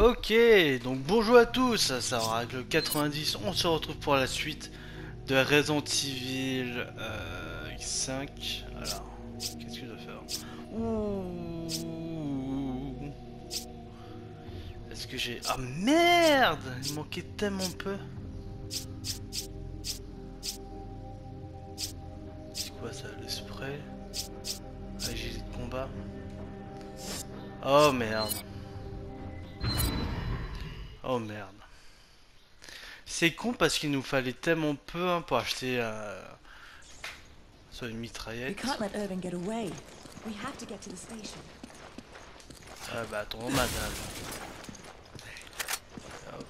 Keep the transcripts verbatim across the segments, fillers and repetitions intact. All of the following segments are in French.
Ok, donc bonjour à tous, ça sera avec le quatre-vingt-dix, on se retrouve pour la suite de Resident Evil euh, cinq. Alors, qu'est-ce que je dois faire? Ouh. Est-ce que j'ai... Ah oh, merde! Il manquait tellement peu. C'est quoi ça, le spray? Agilité de combat. Oh merde. Oh merde. C'est con parce qu'il nous fallait tellement peu hein, pour acheter euh, soit une mitraillette. Ah bah attends madame. Hop.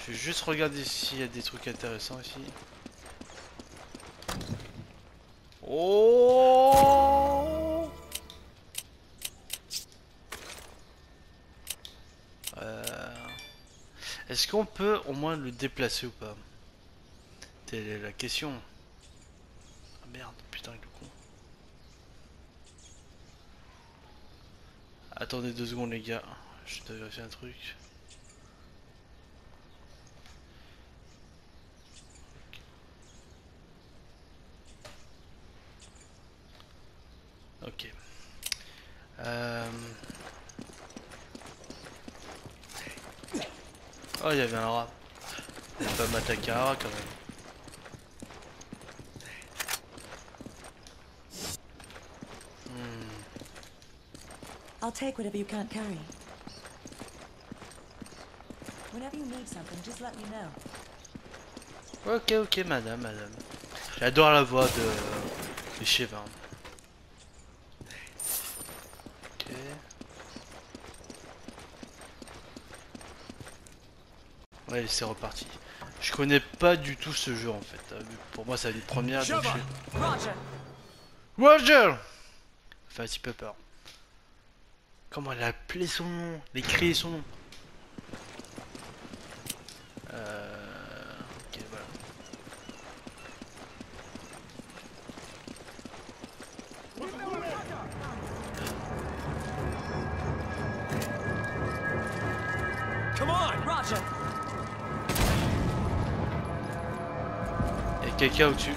Je vais juste regarder s'il y a des trucs intéressants ici. Oh. Euh... Est-ce qu'on peut au moins le déplacer ou pas? Telle est la question. Ah merde, putain, le con. Attendez deux secondes, les gars. Je dois vérifier un truc. Ok. Euh... Oh, il y avait un rat. On va pas m'attaquer un rat quand même. Hmm. I'll take whatever you can't carry. Whenever you need something, just let me know. Ok, ok, madame, madame. J'adore la voix de, de Sheva. Ouais, c'est reparti. Je connais pas du tout ce jeu en fait. Pour moi, ça va être une première. Donc je... Roger. Roger. Enfin, un petit peu peur. Comment elle a appelé son nom? Elle a crié son nom. Euh... Ok, voilà. Come on, Roger. Quelqu'un au-dessus.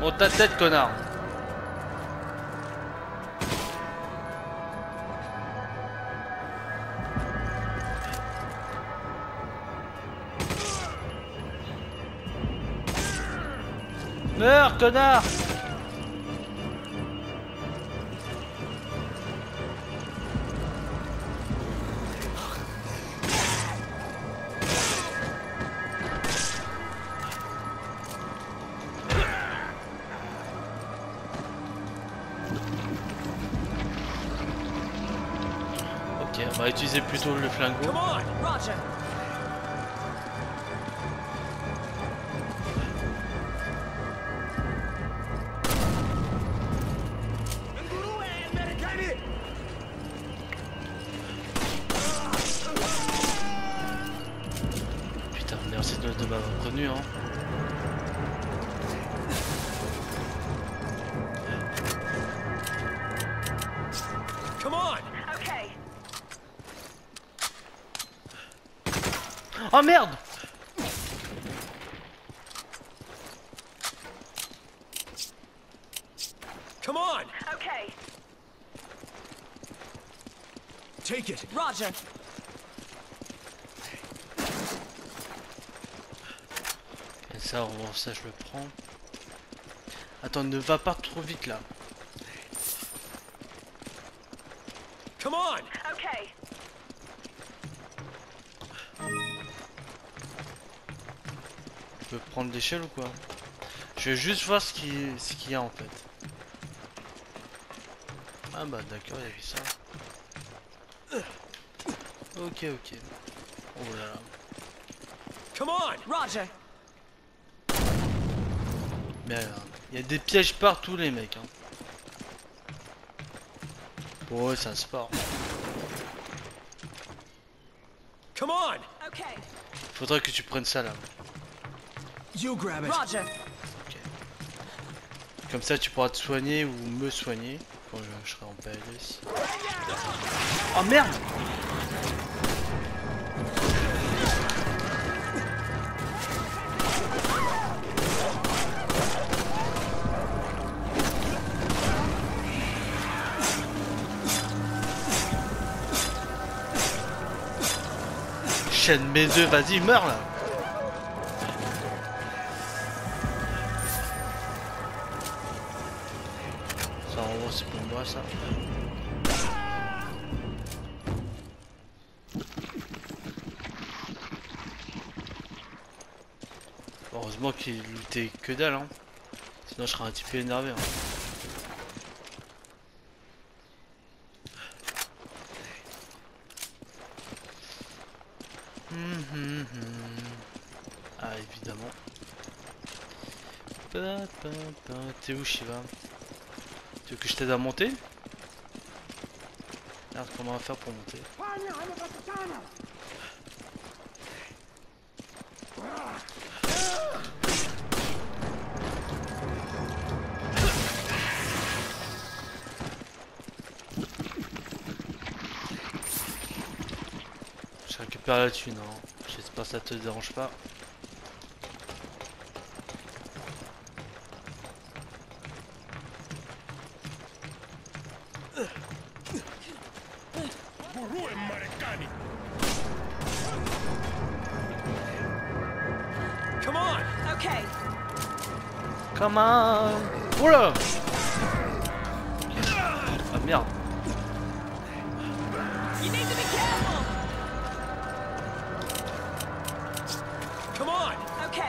Monte ta tête, connard. Meurs, connard. On va utiliser plutôt le flingot. Putain, merci de, de m'avoir connu hein. Oh merde! Come on! Okay. Take it. Roger. Et ça, on, ça je le prends. Attends, ne va pas trop vite là. Come on! Okay. Je peux prendre l'échelle ou quoi? Je vais juste voir ce qu'il ce qu'il y a en fait. Ah bah d'accord, il y a vu ça. Ok, ok. Oh là là. Come on, Roger. Mais alors, il y a des pièges partout les mecs. Hein. Bon, c'est un sport. Come on. Ok. Faudrait que tu prennes ça là. You grab it. Roger. Okay. Comme ça tu pourras te soigner ou me soigner. quand je serai en P L S. Oh merde! Chaîne mes œufs, vas-y, meurs là! C'est pour moi ça. Heureusement qu'il luttait que dalle hein. Sinon je serais un petit peu énervé hein. Ah évidemment. T'es où Sheva? Tu veux que je t'aide à monter? Regarde comment on va faire pour monter. Je récupère la thune, hein. J'espère que ça te dérange pas. Come on. Oh là. Ah merde. You need to be careful. Come on. Okay.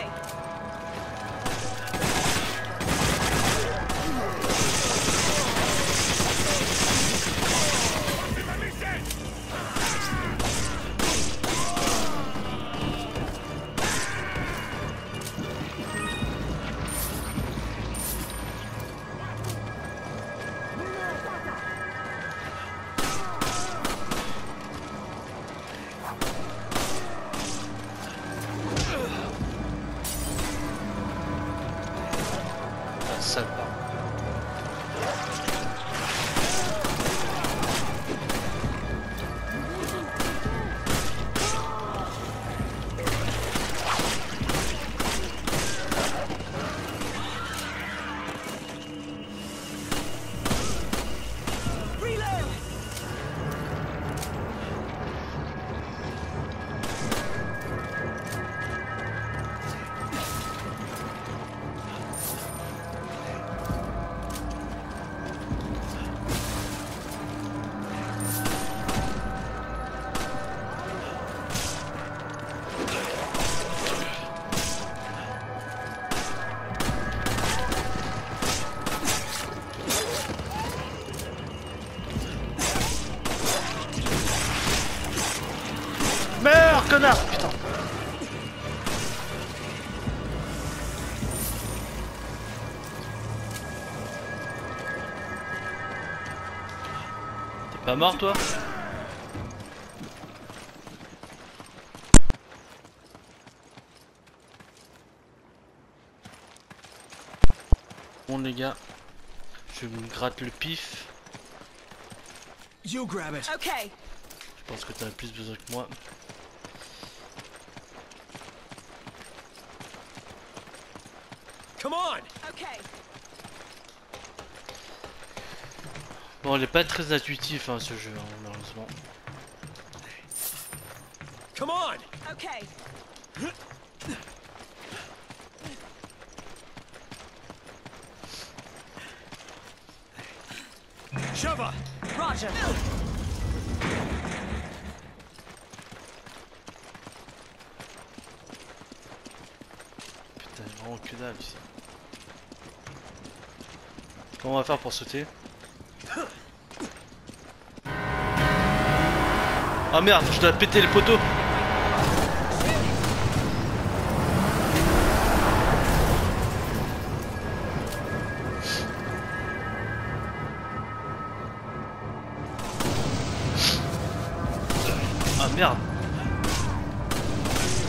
Connard, putain. T'es pas mort toi? Bon les gars, je me gratte le pif. You grab it. Okay. Je pense que t'en as plus besoin que moi. Bon, il est pas très intuitif hein, ce jeu, hein, malheureusement. Come on. Okay. Sheva. Roger. Putain, vraiment que dalle ici. Comment on va faire pour sauter? Ah merde, je dois péter le poteau. Ah merde.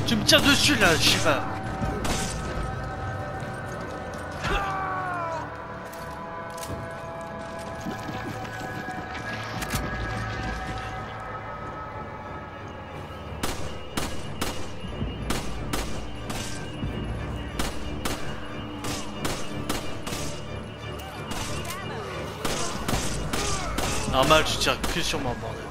Tu me tires dessus là, je sais pas. Normal, je tire que sur moi, bordel.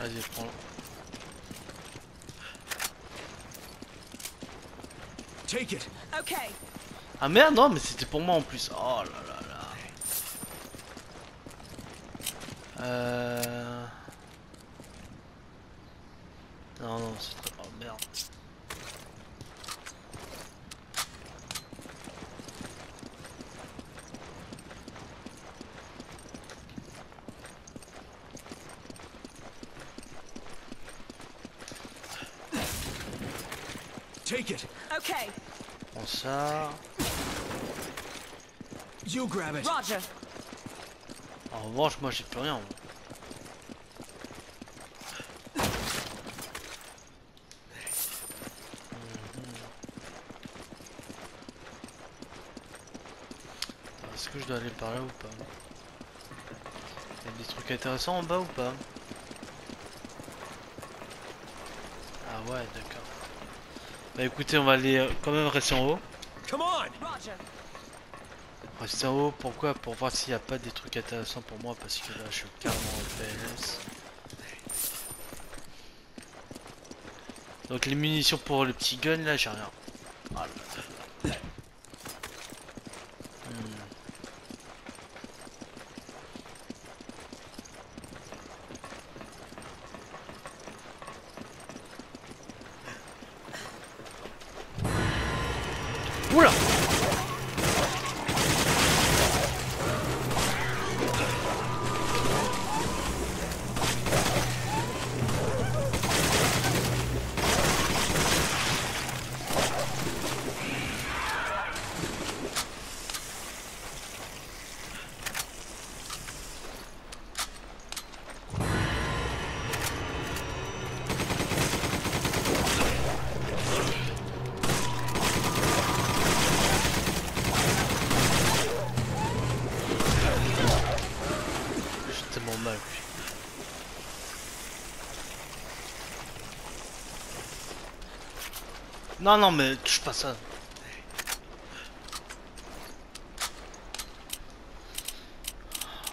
Vas-y, prends-le. Take it. Okay. Ah merde, non, mais c'était pour moi en plus. Oh là là là. Euh... Non, non, c'est trop... Oh merde. Take it. Okay. Prends ça. You grab it. Roger. En revanche, moi j'ai plus rien. Est-ce que je dois aller par là ou pas? Il y a des trucs intéressants en bas ou pas? Ah ouais, d'accord. Bah écoutez, on va aller quand même rester en haut. Rester en haut, pourquoi? Pour voir s'il n'y a pas des trucs intéressants pour moi, parce que là je suis carrément en P L S. Donc les munitions pour le petit gun, là j'ai rien. Voilà. Non, non, mais touche pas ça.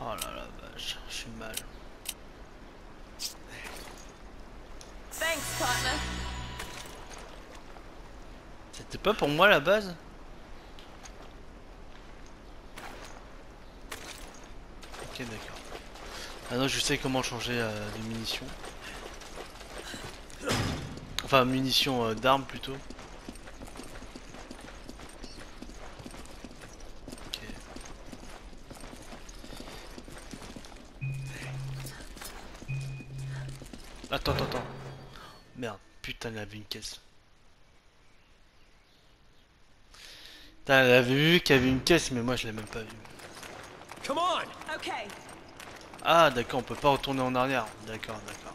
Oh là là, bah, je suis mal. C'était pas pour moi la base? Ok, d'accord. Ah non, je sais comment changer euh, les munitions. Enfin, munitions euh, d'armes plutôt. Attends, attends, attends. Merde, putain, il avait une caisse. Putain, il avait vu qu'il y avait une caisse, mais moi je l'ai même pas vu. Ah, d'accord, on peut pas retourner en arrière. D'accord, d'accord.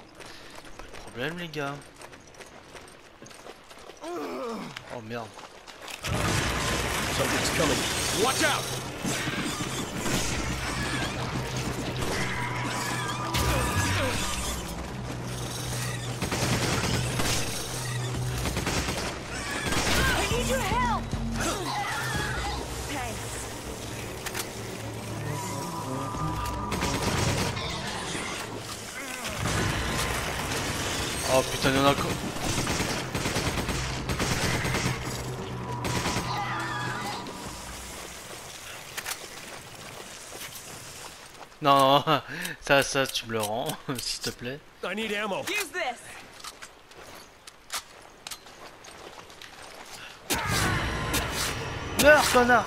Pas de problème, les gars. Oh merde. Something's coming. Watch out! Oh putain, y'en a encore. Non, non, ça, ça, tu me le rends, s'il te plaît. I need ammo. Use this. Meurs, connard.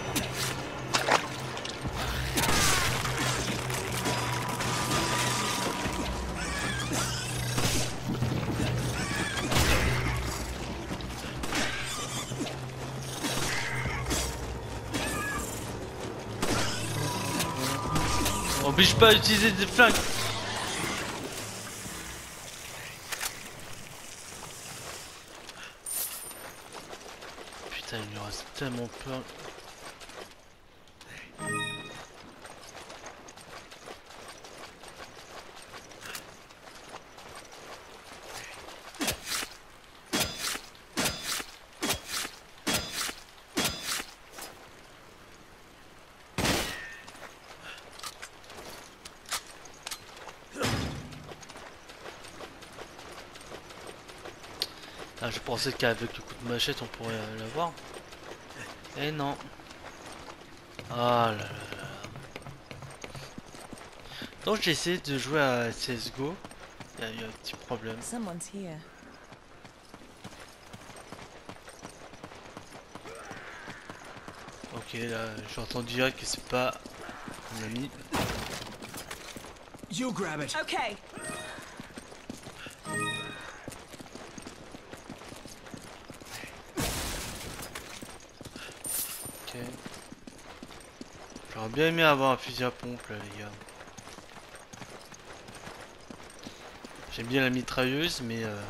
Oblige pas à utiliser des flingues. ça il me reste tellement peur. Je pensais qu'avec le coup de machette on pourrait l'avoir. Et non. Ah là là là. Donc j'ai essayé de jouer à C S G O. Il y a eu un petit problème. Ok là, j'ai entendu dire que c'est pas mon ami. You grab it. Okay. J'aurais bien aimé avoir un fusil à pompe là les gars. J'aime bien la mitrailleuse mais euh...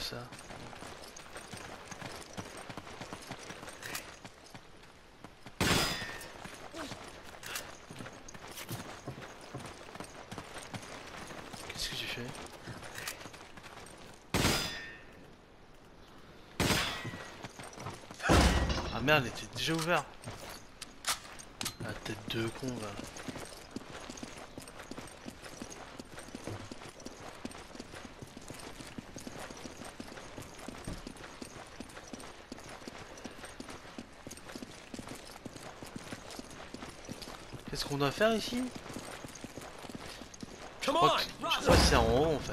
ça. Qu'est-ce que j'ai fait? Ah merde, il était déjà ouvert. La tête de con va. Qu'est-ce qu'on doit faire ici? Je crois que, que c'est en haut en fait.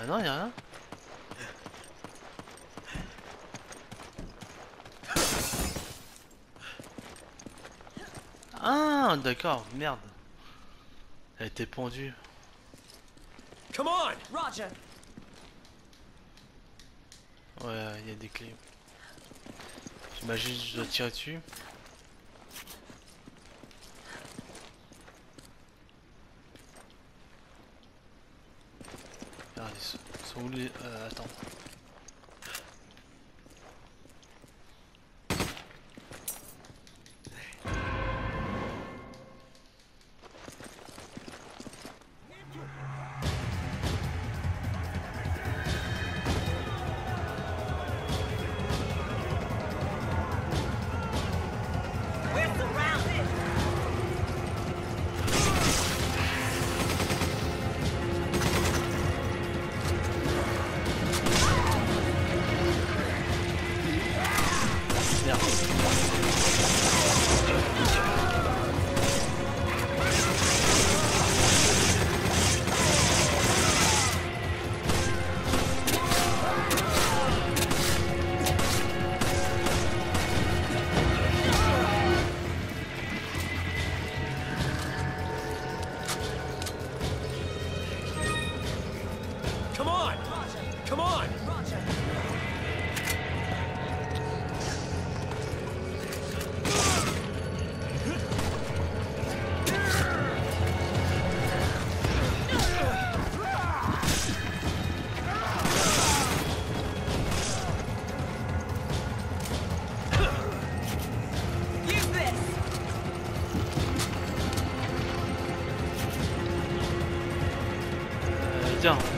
Ah non, y'a rien. Ah d'accord, merde. Elle était pendue. Come on, Roger. Ouais, il y a des clés. J'imagine que je dois tirer dessus. Regardez, ils sont où les... Euh, attends.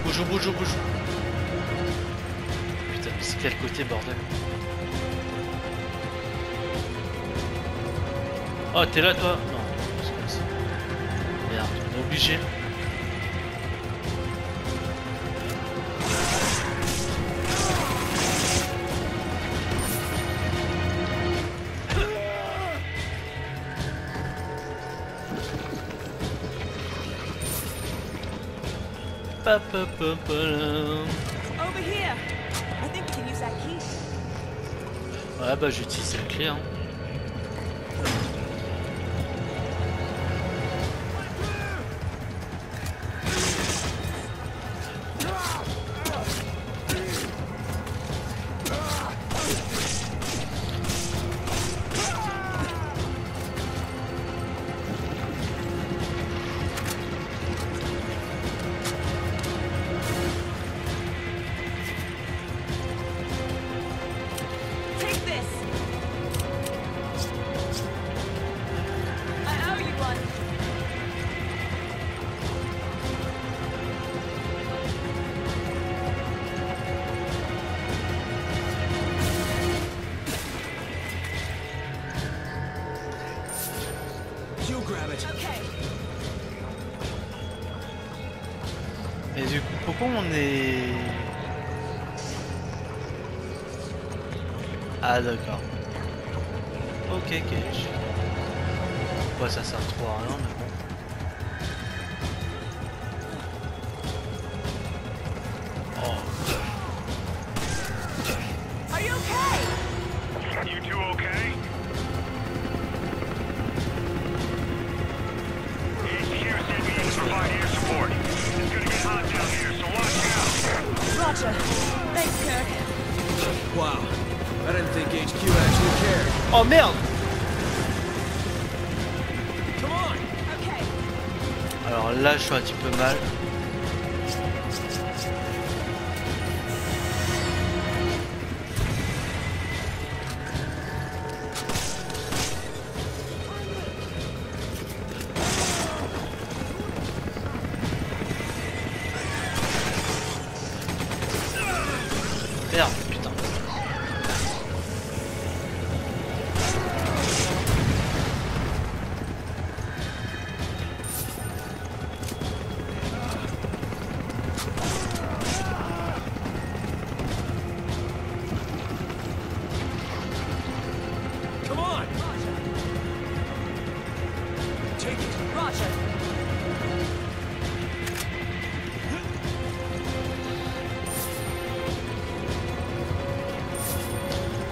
Bouge, bouge, bouge. Putain, mais c'est quel côté, bordel. Oh, t'es là, toi? Non, c'est comme ça. Merde, on est obligé. Over here. I think we can use that. la clé. Ouais bah j'utilise la clé hein. Ah d'accord. Ok, catch. Bah ça sert trop à rien mais bon. Oh merde! Alors là je suis un petit peu mal.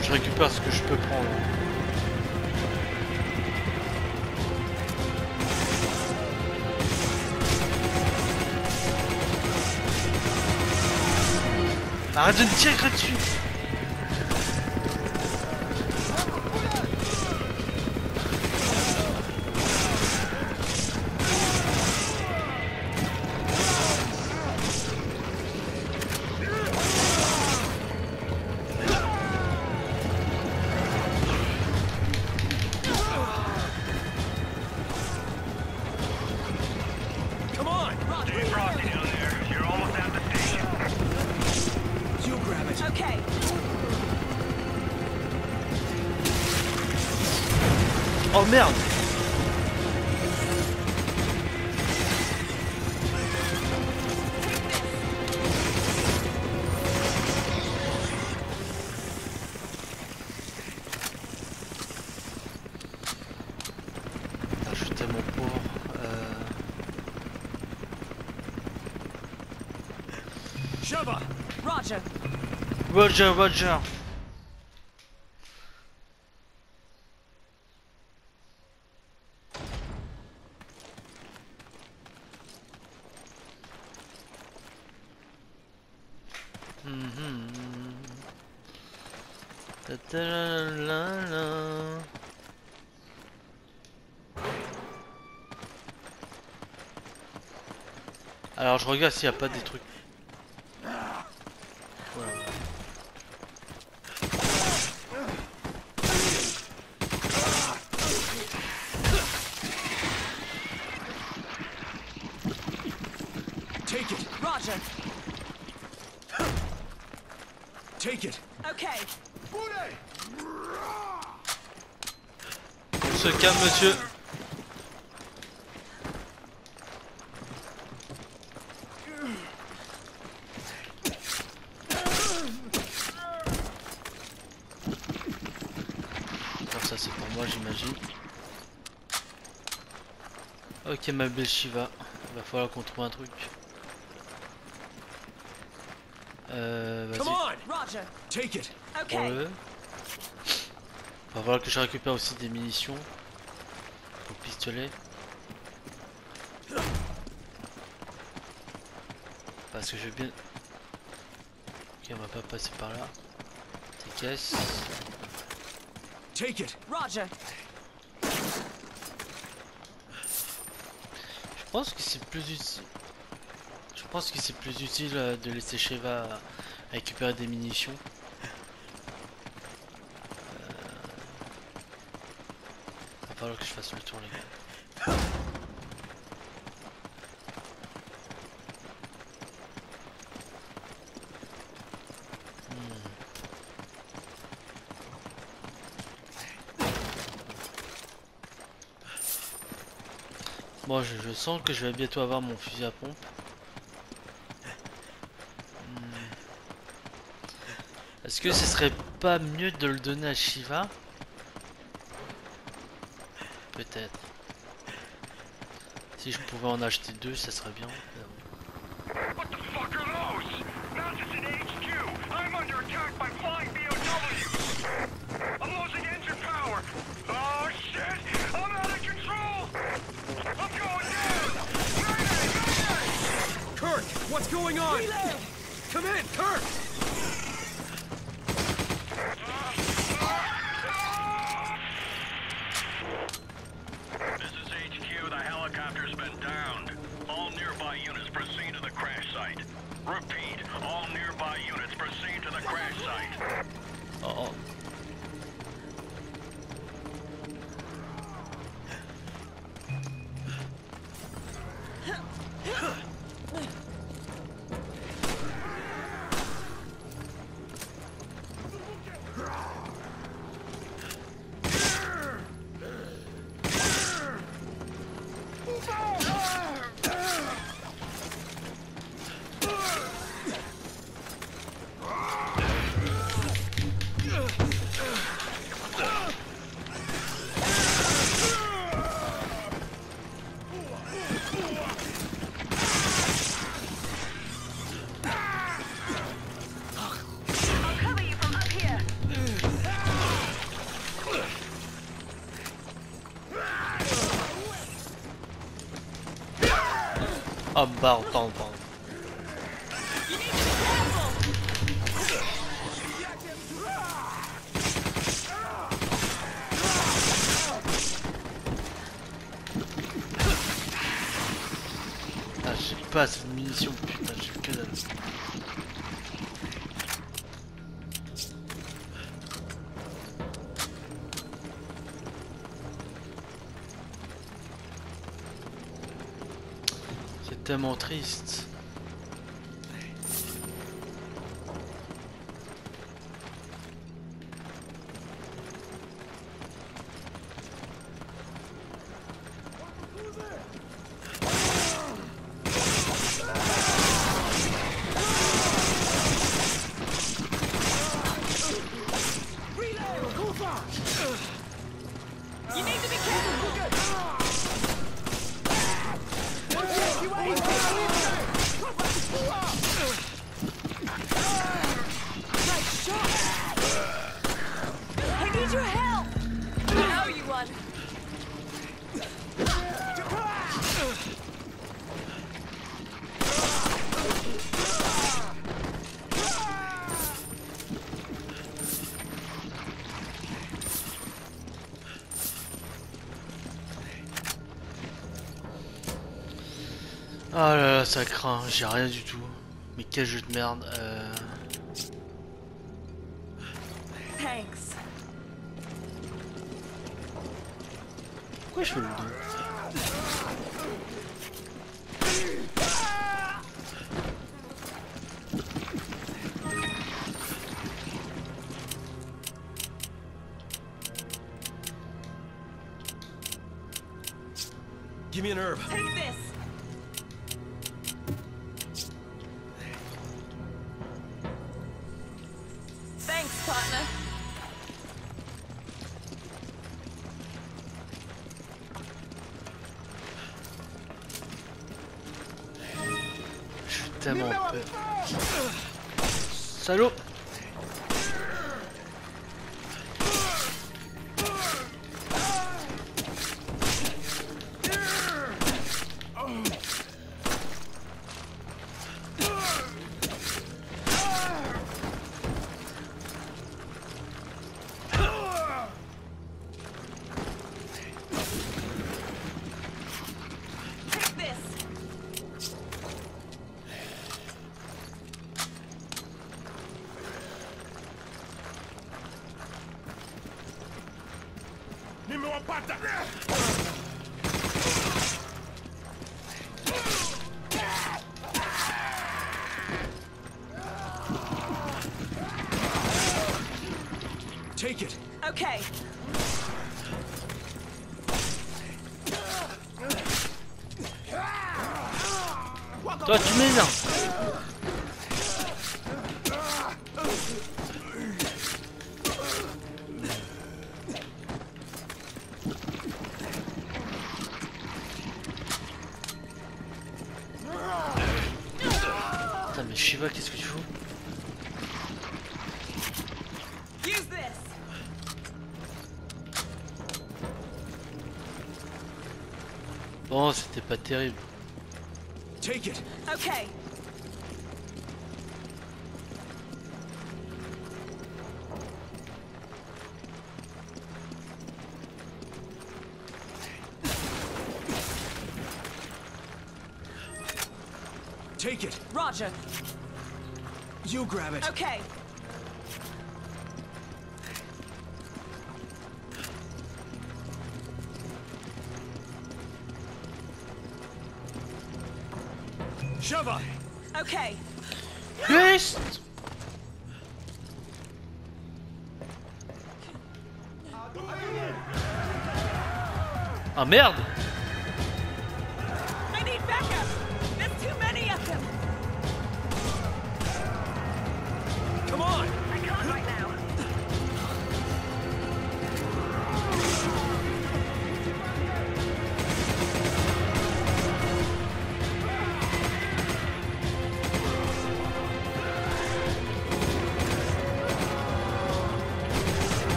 Je récupère ce que je peux prendre. Arrête de me tirer dessus. Oh merde! Ajouter mon pauvre. Euh... Sheva! Roger! Roger, Roger! Alors je regarde s'il n'y a pas des trucs. Take it, Roger. Take it. Okay. On se calme, monsieur. Ok ma belle Sheva, il va falloir qu'on trouve un truc. Euh, vas-y. Ouais. Va falloir que je récupère aussi des munitions pour le pistolet. Parce que je vais bien... Ok, on va pas passer par là. Tes caisses. Take it. Roger. Je pense que c'est plus utile. Je pense que c'est plus utile de laisser Sheva récupérer des munitions. Euh... Il va falloir que je fasse le tour, les gars. Bon, je, je sens que je vais bientôt avoir mon fusil à pompe. Hmm. Est-ce que ce serait pas mieux de le donner à Sheva? Peut-être. Si je pouvais en acheter deux, ça serait bien. What's going on? Reload. Come in, Kirk! This is H Q. The helicopter's been downed. All nearby units proceed to the crash site. Repeat, all nearby units proceed to the crash site. Uh-oh. Oh, pardon, pardon, pardon. Ah, j'ai pas assez de munitions, putain, j'ai que dalle. Tellement triste. Ah là là, ça craint, j'ai rien du tout. Mais quel jeu de merde. Euh... Thanks. Pourquoi je fais le dos? Give me an herb. Take this. Tellement peur. salaud. Take it. Okay. Toi, tu m'énerves. Pas terrible. Take it. Okay. Take it. Roger. You grab it. Okay. Sheva. Okay. Yes. Ah merde. I need backup. There's too many of them. Come on. I can't right now.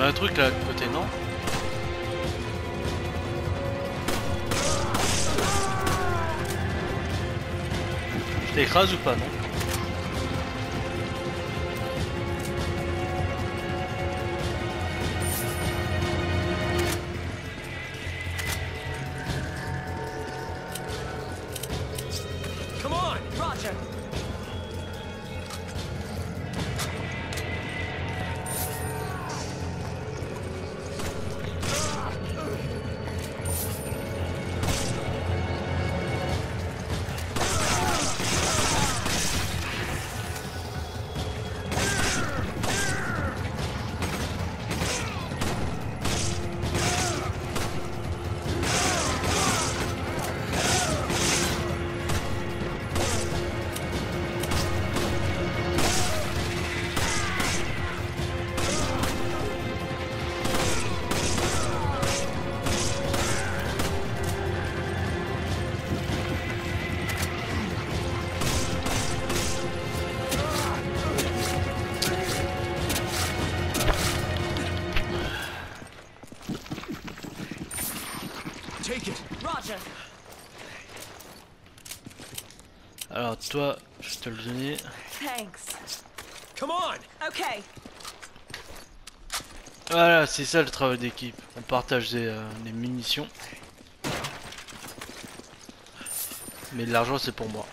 Un truc là de côté, non? Je t'écrase ou pas, non? Alors toi, je te le donner. Thanks. Come on. Okay. Voilà, c'est ça le travail d'équipe. On partage des, euh, des munitions. Mais l'argent c'est pour moi.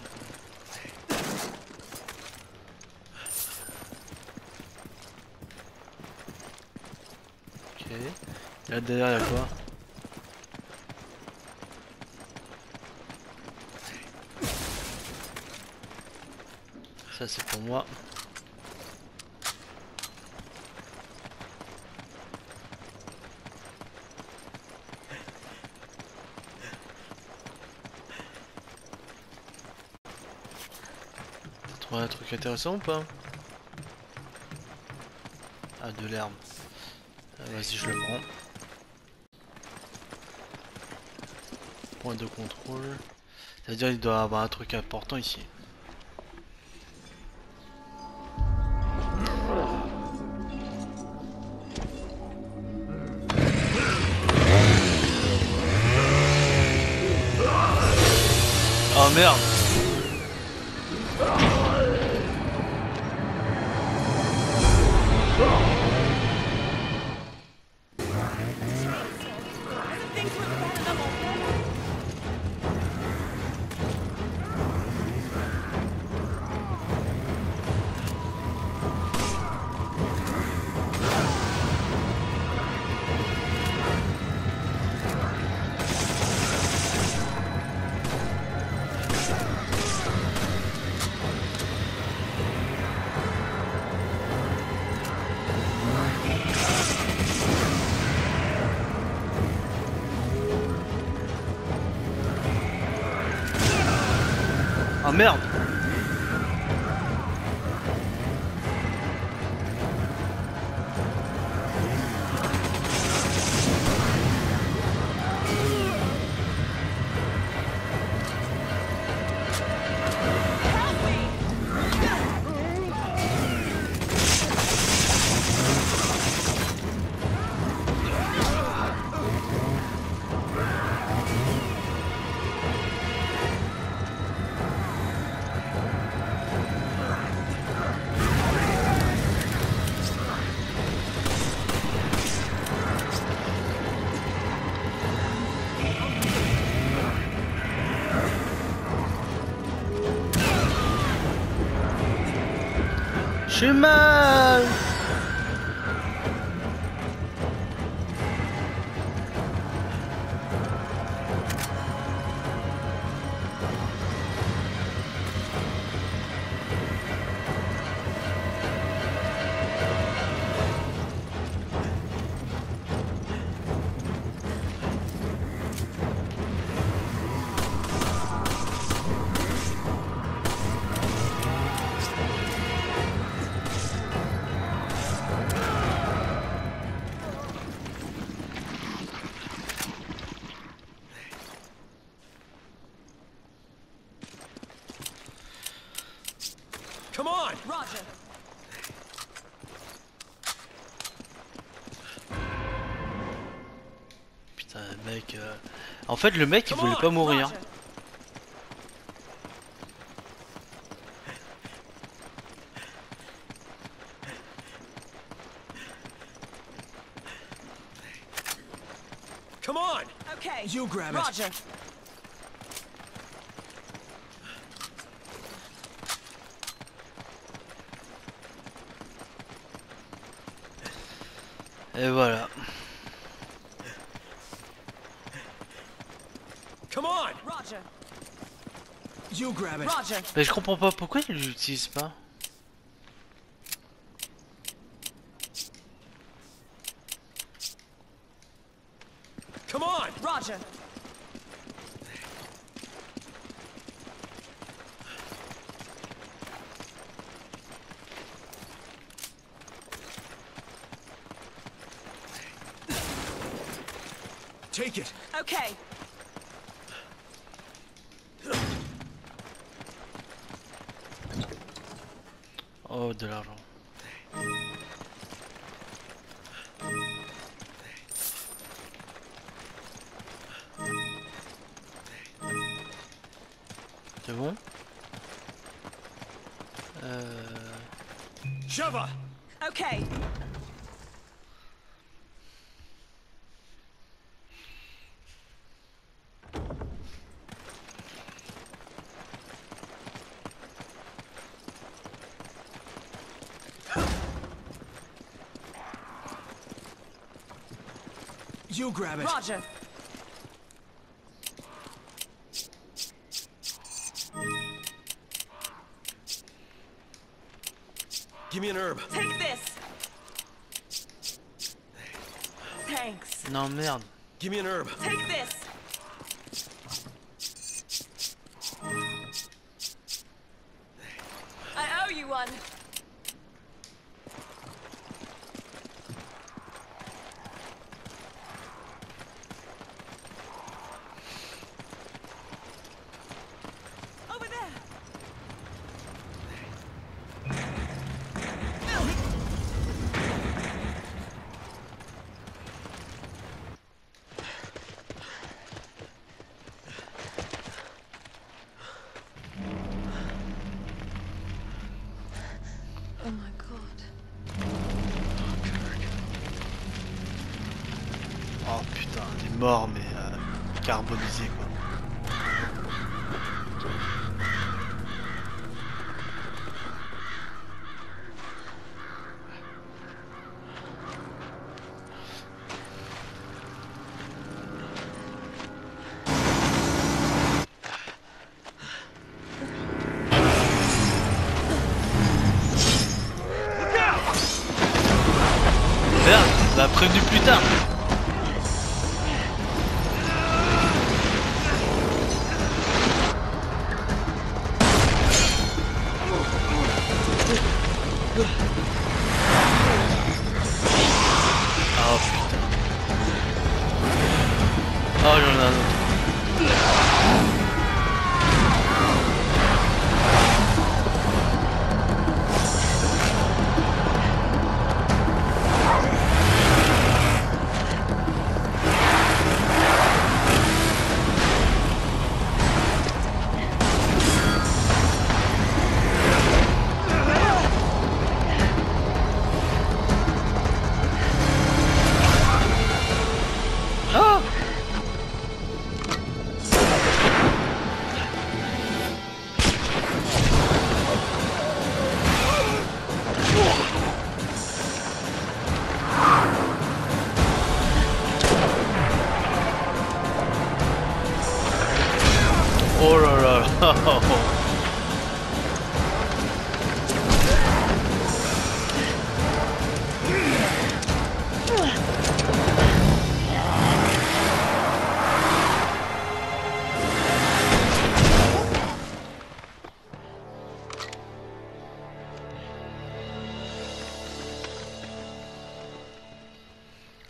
Ok. Là derrière y'a quoi? Ça c'est pour moi. Un truc intéressant ou pas? Ah, de l'herbe. Ah, vas-y, je le prends. Point de contrôle. C'est-à-dire il doit avoir un truc important ici. Oh merde! Merde. J'ai mal. En fait, le mec il voulait pas mourir. Come on. Okay. You grab it. Roger. Et voilà. Mais je comprends pas pourquoi ils l'utilisent pas. Come on, Roger. Take it. Okay. Oh, de l'argent. C'est bon? Euh... Sheva. Ok. You grab it. Roger. Give me an herb. Take this. Thanks. Non merde. Give me an herb. Take this. Mort mais euh, carbonisé quoi. Merde, on l'a prévenu plus tard.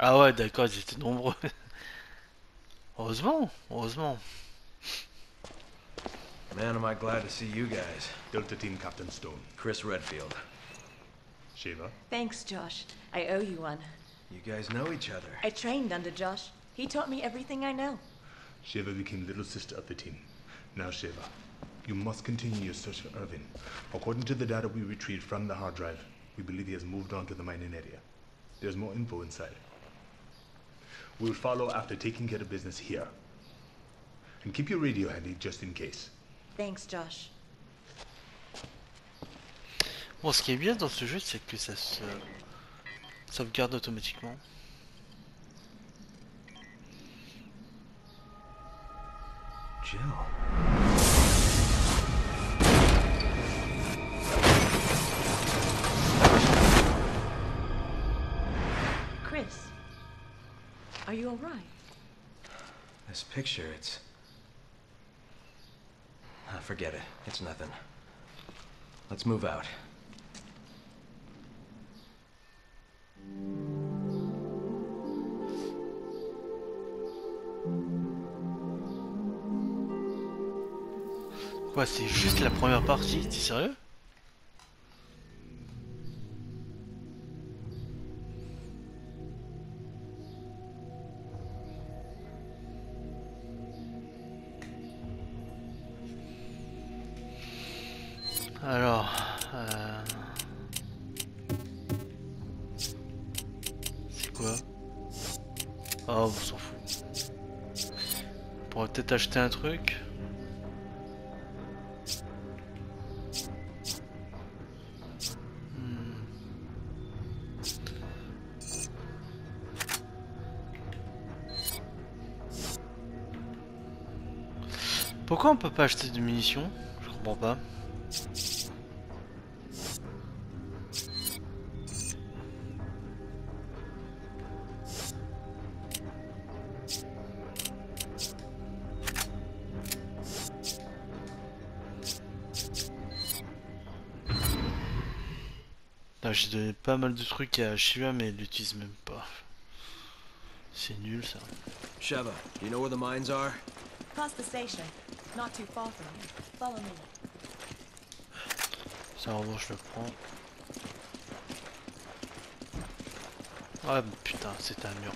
Ah ouais d'accord, ils étaient nombreux. Heureusement, heureusement. Man, am I glad to see you guys. Delta Team Captain Stone. Chris Redfield. Sheva. Thanks Josh. I owe you one. You guys know each other. I trained under Josh. He taught me everything I know. Sheva became little sister of the team. Now Sheva, you must continue your search for Irving. According to the data we retrieved from the hard drive, we believe he has moved on to the mining area. There's more info inside. We'll follow after taking care of business here. And keep your radio handy just in case. Thanks, Josh. Bon, ce qui est bien dans ce jeu, c'est que ça se sauvegarde automatiquement. Jill. Chris. Are you all right? This picture, it's... Ah, forget it. It's nothing. Let's move out. Quoi, c'est juste la première partie? T'es sérieux? Alors, euh... c'est quoi? Oh, on s'en fout. On pourrait peut-être acheter un truc. Hmm. Pourquoi on peut pas acheter de munitions? Je comprends pas. J'ai donné pas mal de trucs à Sheva, mais elle l'utilise même pas. C'est nul ça. Sheva, do you know where the mines are? Past the station, not too far from here. Follow me. Ça en revanche je le prends. Ouais putain, c'était un mur.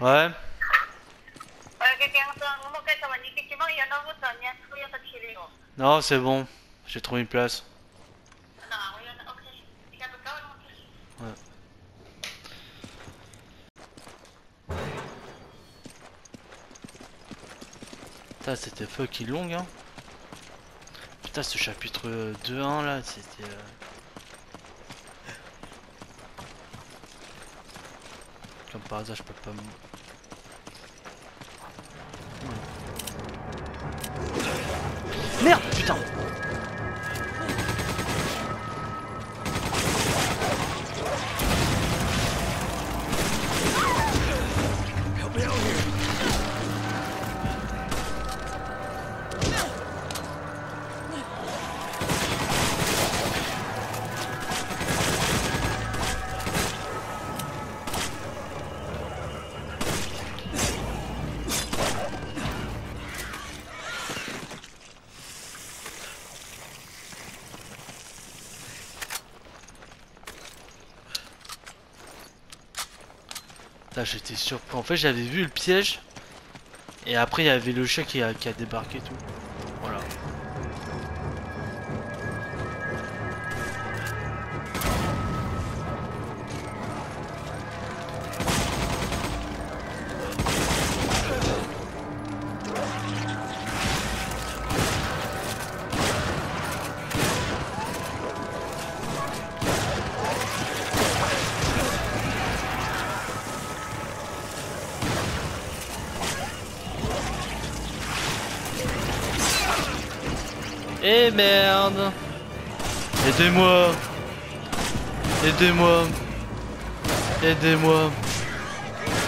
Ouais. Non c'est bon, j'ai trouvé une place. Putain c'était fucking long hein. Putain ce chapitre deux un là c'était... Comme par hasard je peux pas... Ouais. Merde putain. J'étais surpris. En fait, j'avais vu le piège, et après, il y avait le chat qui a, qui a débarqué tout. Voilà. Eh merde! Aidez-moi! Aidez-moi! Aidez-moi!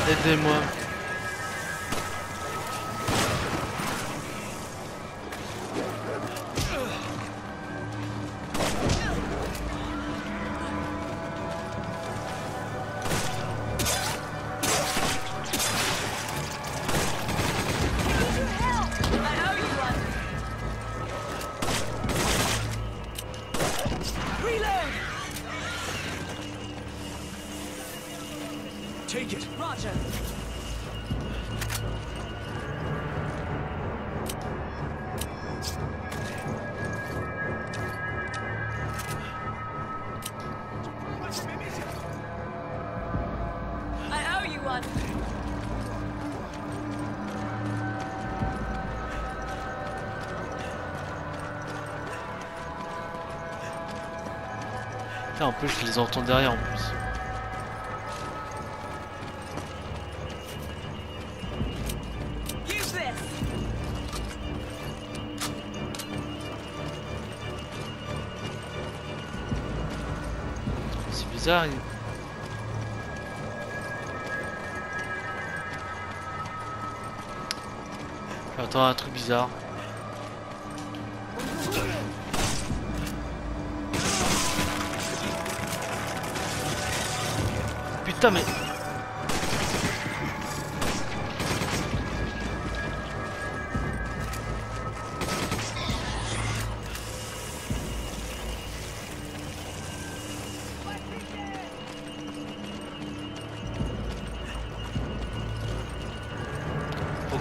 Aidez-moi! En plus, je les entends derrière en plus. C'est bizarre. Il... J'entends un truc bizarre. Mais... Faut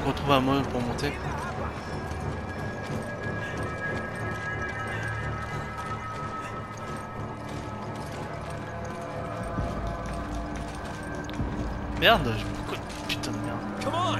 qu'on trouve un moyen pour monter. Merde, je me coûte putain de merde. Come on. Okay.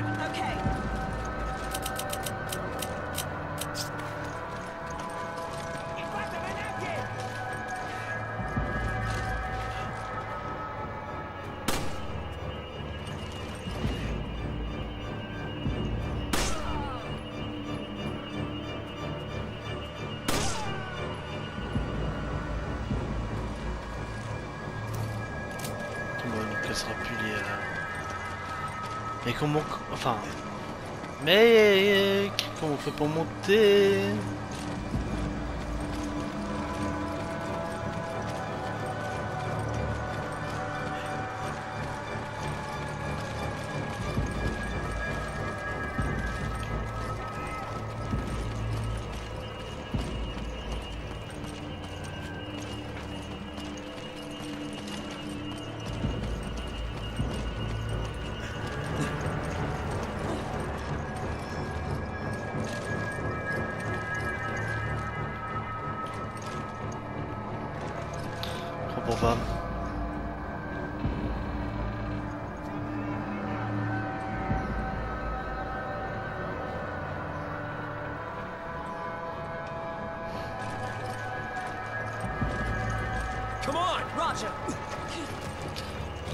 que ce sera plus les... Euh... Mais comment... Enfin... Mais... Comment on fait pour monter?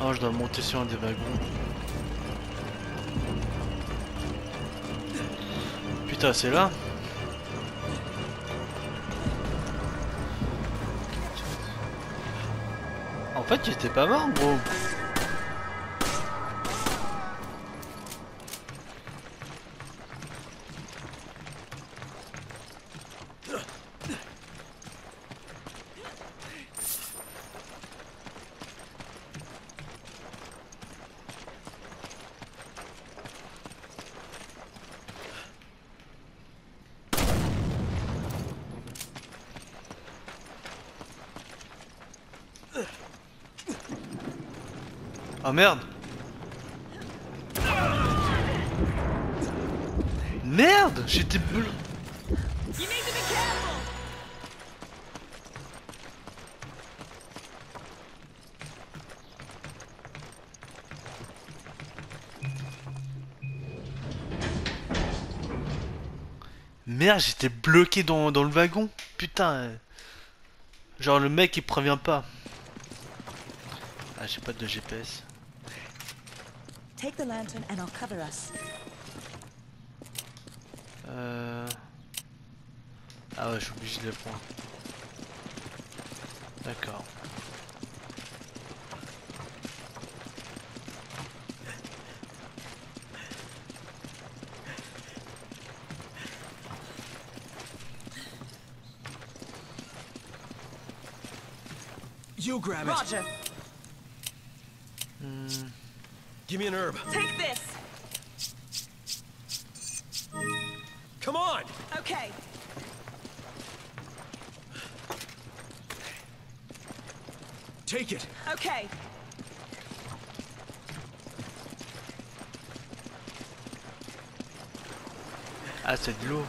Oh, je dois monter sur un des wagons. Putain, c'est là. En fait, j'étais pas mort, gros. Oh merde. Merde, j'étais bleu. Merde, j'étais bloqué dans, dans le wagon. Putain. Genre le mec il prévient pas. Ah, j'ai pas de G P S. Take the lantern and I'll cover us. Euh... Ah ouais, je suis obligé de le prendre. D'accord. You grab it. Roger. Hmm. Give me an herb. Take this. Come on. Okay. Take it. Okay. Ah, c'est de l'eau.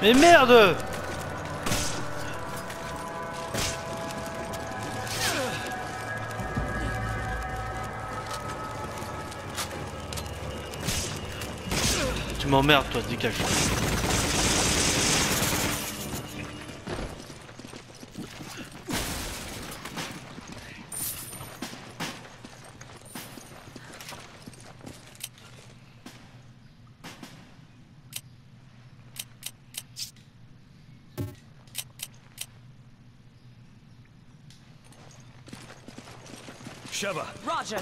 Mais merde! Tu m'emmerdes toi, dégage. Sheva. Roger.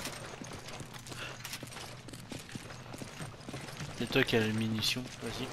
C'est toi qui as les munitions, vas-y.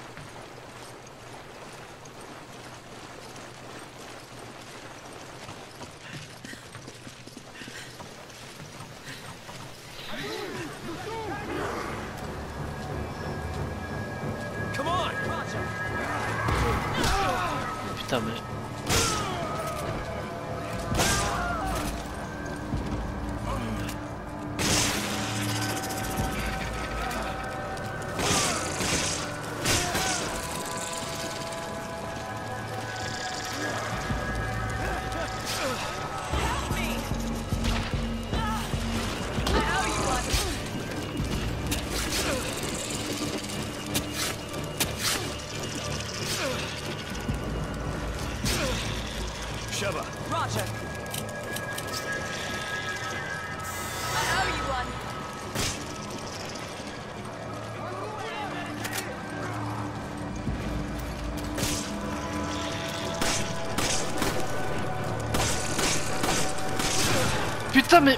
Putain mais...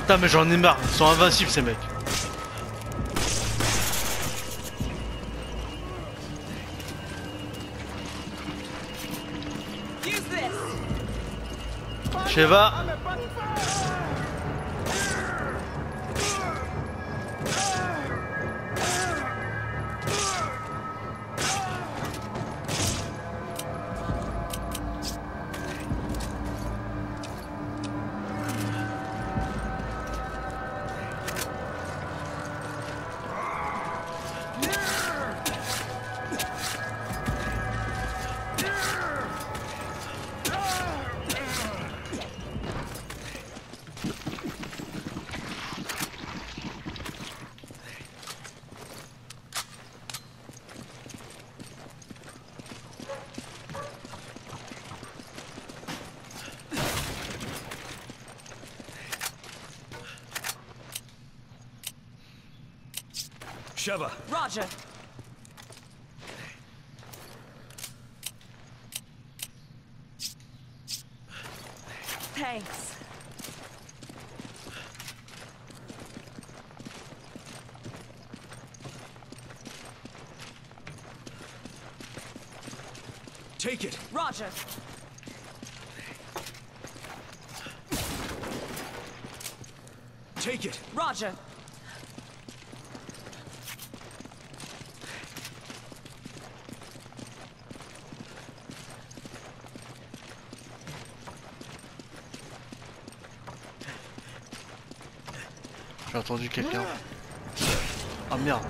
Putain mais j'en ai marre, ils sont invincibles ces mecs. Sheva. Sheva. Roger. Thanks. Take it. Roger. Take it. Roger. J'ai entendu quelqu'un. Ah merde.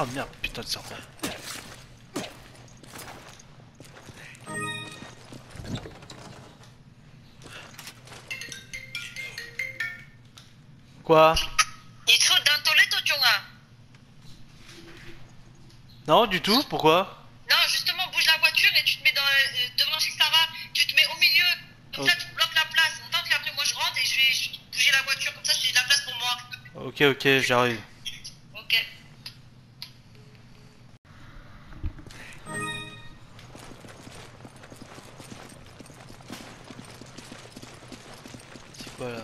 Ah merde, putain de serpent. Quoi? Non, du tout, pourquoi? Non, justement, bouge la voiture et tu te mets dans, euh, devant chez Sarah, tu te mets au milieu, comme oh. Ça tu bloques la place. Tant que après moi je rentre et je vais, je vais bouger la voiture, comme ça j'ai de la place pour moi. Ok, ok, j'arrive. Voilà.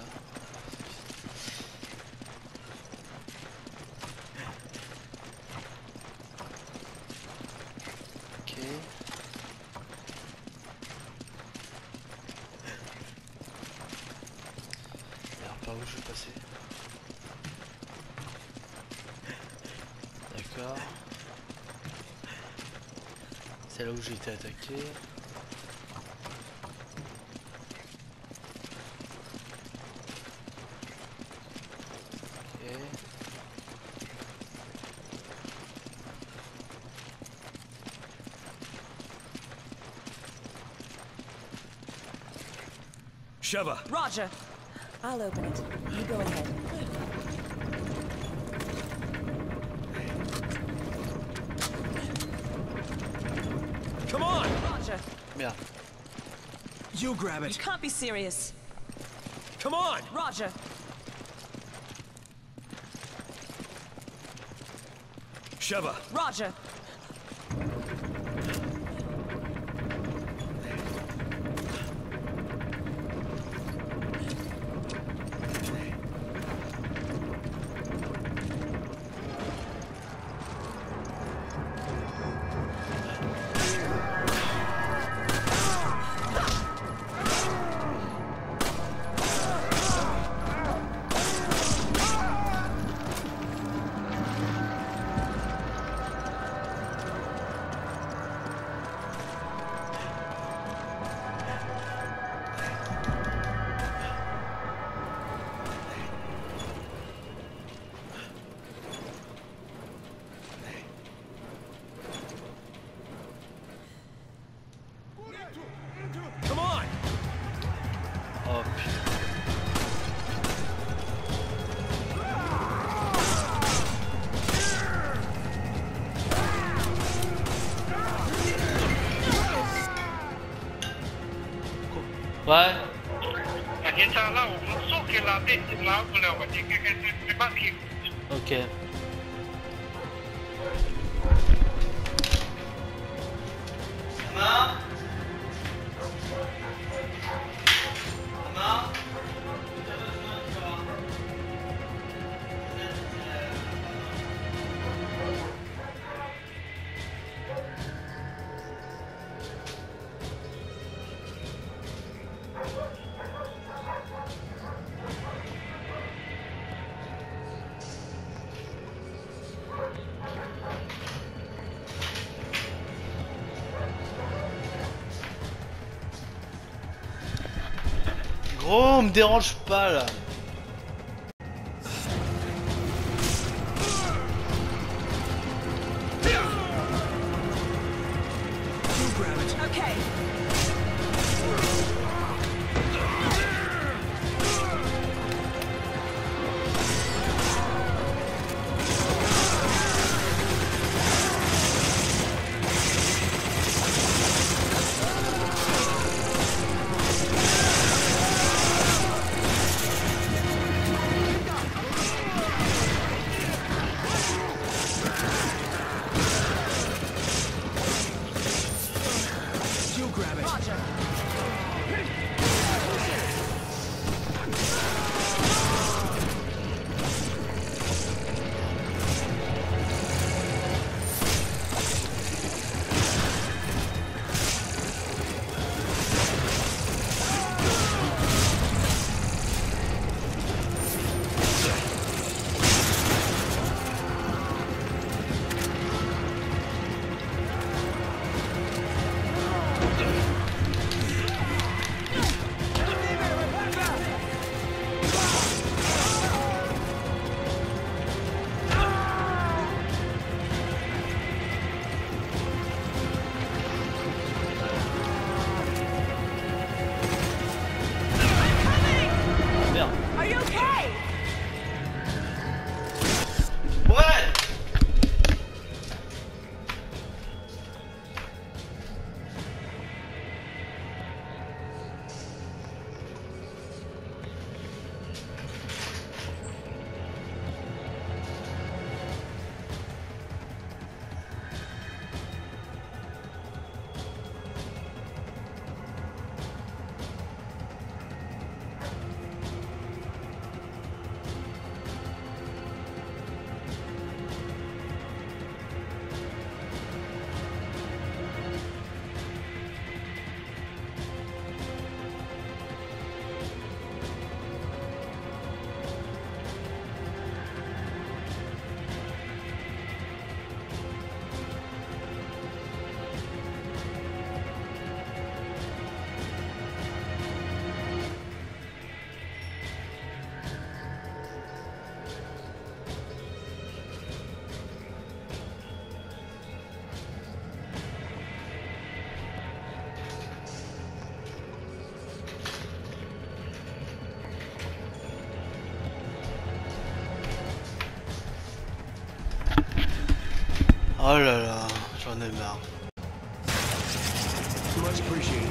Ok. Alors par où je vais passer? D'accord. C'est là où j'ai été attaqué. Sheva. Roger. I'll open it. You go ahead. Come on! Roger. Yeah. You grab it. You can't be serious. Come on! Roger. Sheva. Roger. What? Okay. Oh, me dérange pas là. Oh là là, j'en ai marre. Much appreciated.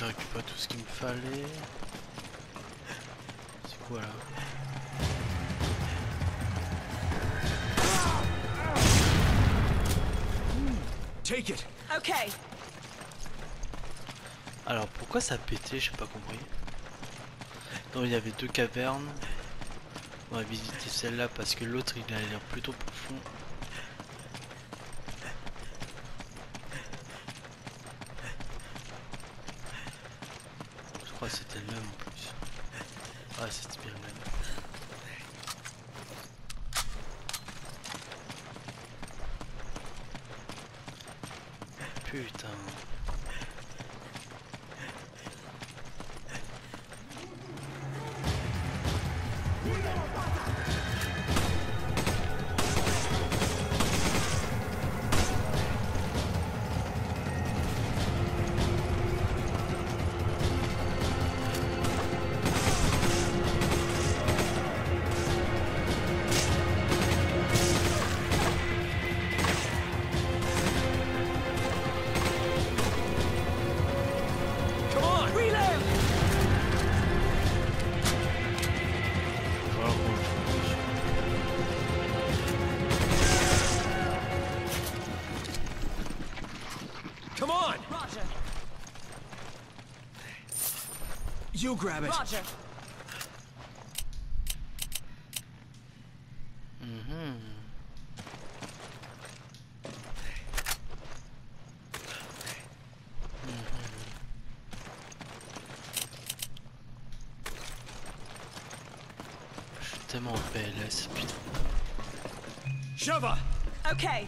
Je récupère tout ce qu'il me fallait. C'est quoi là? Take it. Ok. Alors pourquoi ça a pété? J'ai pas compris. Non, il y avait deux cavernes. On va visiter celle-là parce que l'autre il a l'air plutôt profond. C'était le même en plus. Ah, c'était bien le même. Putain. You grab it. Roger. Mm-hmm. Mm-hmm. Je suis tellement en P L S, putain. Sheva. Okay.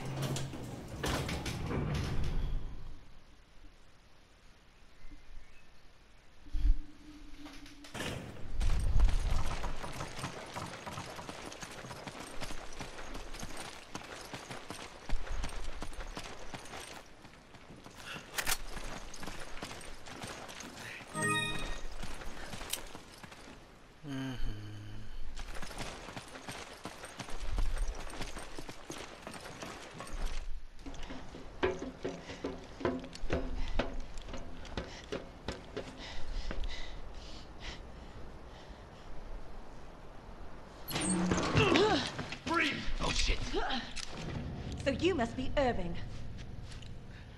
So you must be Irving.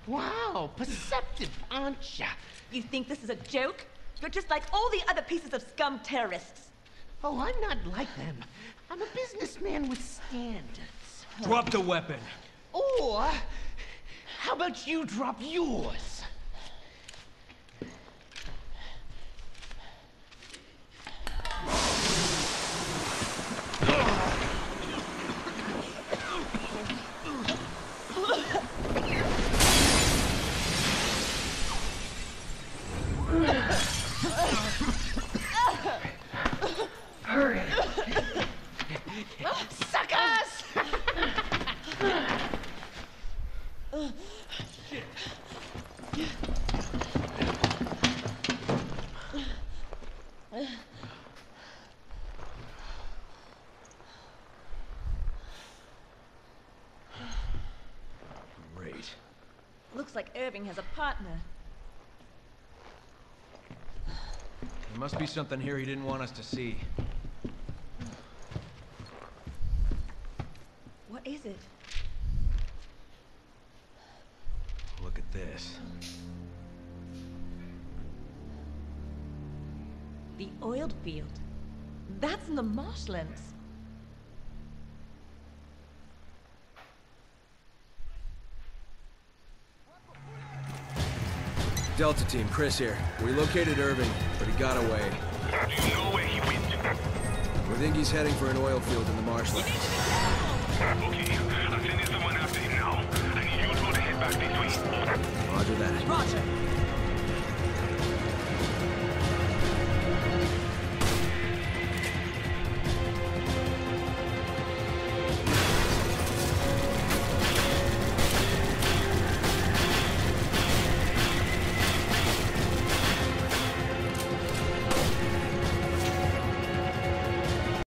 Wow, perceptive, aren't ya? You think this is a joke? You're just like all the other pieces of scum terrorists. Oh, I'm not like them. I'm a businessman with standards. Drop the weapon. Or, how about you drop yours? Irving has a partner. There must be something here he didn't want us to see. What is it? Look at this. The oil field. That's in the marshlands. Delta Team, Chris here. We located Irving, but he got away. Do you know where he went? We think he's heading for an oil field in the marshlands. Okay, I'm sending someone after him now. I need you to head back this way. Roger that. Roger!